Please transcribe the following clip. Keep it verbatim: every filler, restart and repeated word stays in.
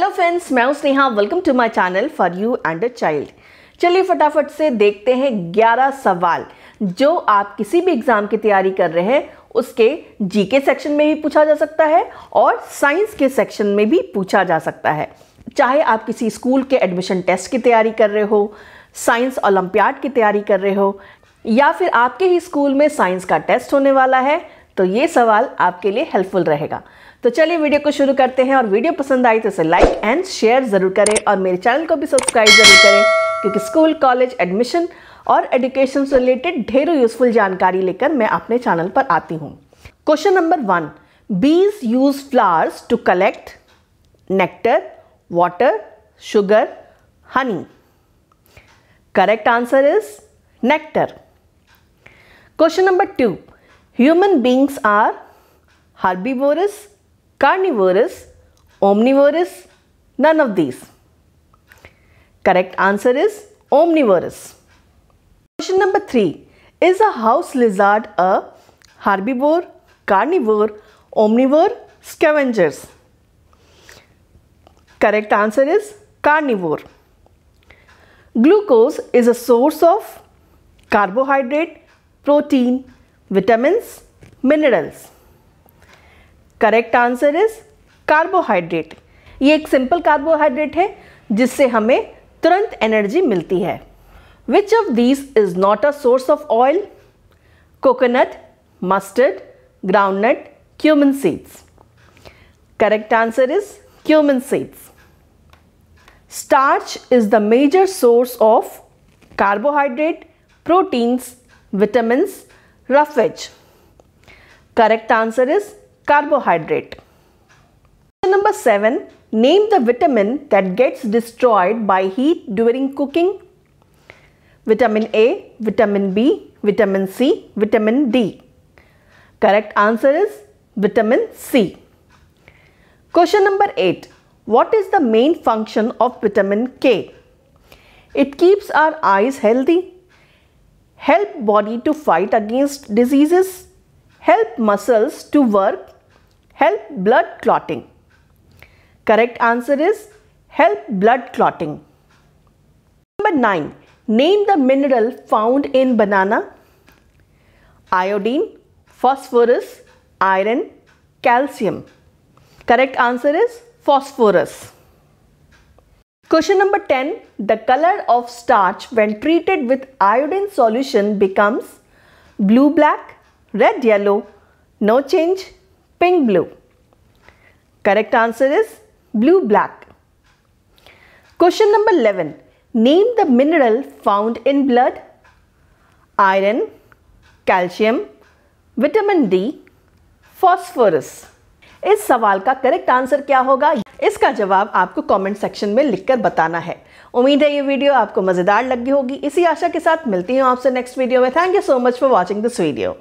Hello friends, मैं हूं Sneha. Welcome to my channel for you and a child. चलिए फटाफट से देखते हैं ग्यारह सवाल जो आप किसी भी एग्जाम की तैयारी कर रहे हैं उसके जीके सेक्शन में भी पूछा जा सकता है और साइंस के सेक्शन में भी पूछा जा सकता है। चाहे आप किसी स्कूल के एडमिशन टेस्ट की तैयारी कर रहे हो, साइंस ओलंपियाड की तैयारी कर रहे हो या फिर आपके ही स्कूल में साइंस का टेस्ट होने वाला है, तो ये सवाल आपके लिए हेल्पफुल रहेगा। तो चलिए वीडियो को शुरू करते हैं और वीडियो पसंद आई तो इसे लाइक एंड शेयर ज़रूर करें और मेरे चैनल को भी सब्सक्राइब ज़रूर करें, क्योंकि स्कूल, कॉलेज, एडमिशन और एजुकेशन से रिलेटेड ढेरों यूजफुल जानकारी लेकर मैं अपने चैनल पर आती हूँ। Question number one, bees use flowers to collect nectar, water, sugar, honey. Correct answer is nectar. Question number two, Human beings are herbivorous, carnivorous, omnivorous, none of these. Correct answer is omnivorous. Question number three, is a house lizard a herbivore, carnivore, omnivore, scavengers? Correct answer is carnivore. Glucose is a source of carbohydrate, protein, vitamins, minerals. Correct answer is carbohydrate. ये एक simple carbohydrate है जिससे हमें तुरंत energy मिलती है. Which of these is not a source of oil? Coconut, mustard, groundnut, cumin seeds. Correct answer is cumin seeds. Starch is the major source of carbohydrate, proteins, vitamins, roughage. Correct answer is carbohydrate. Question number seven, name the vitamin that gets destroyed by heat during cooking. Vitamin A, vitamin B, vitamin C, vitamin D. Correct answer is vitamin C. Question number eight, what is the main function of vitamin K? It keeps our eyes healthy, help body to fight against diseases, help muscles to work, help blood clotting. Correct answer is help blood clotting. Number nine, name the mineral found in banana. Iodine, phosphorus, iron, calcium. Correct answer is phosphorus. Question number ten, the color of starch when treated with iodine solution becomes blue black, red yellow, no change, pink blue. Correct answer is blue black. Question number eleven, name the mineral found in blood. Iron, calcium, vitamin D, phosphorus. इस सवाल का correct answer क्या होगा, इसका जवाब आपको comment section में लिखकर बताना है। उम्मीद है ये वीडियो आपको मज़ेदार लगी होगी। इसी आशा के साथ मिलती हूँ आपसे नेक्स्ट वीडियो में। Thank you so much for watching this video.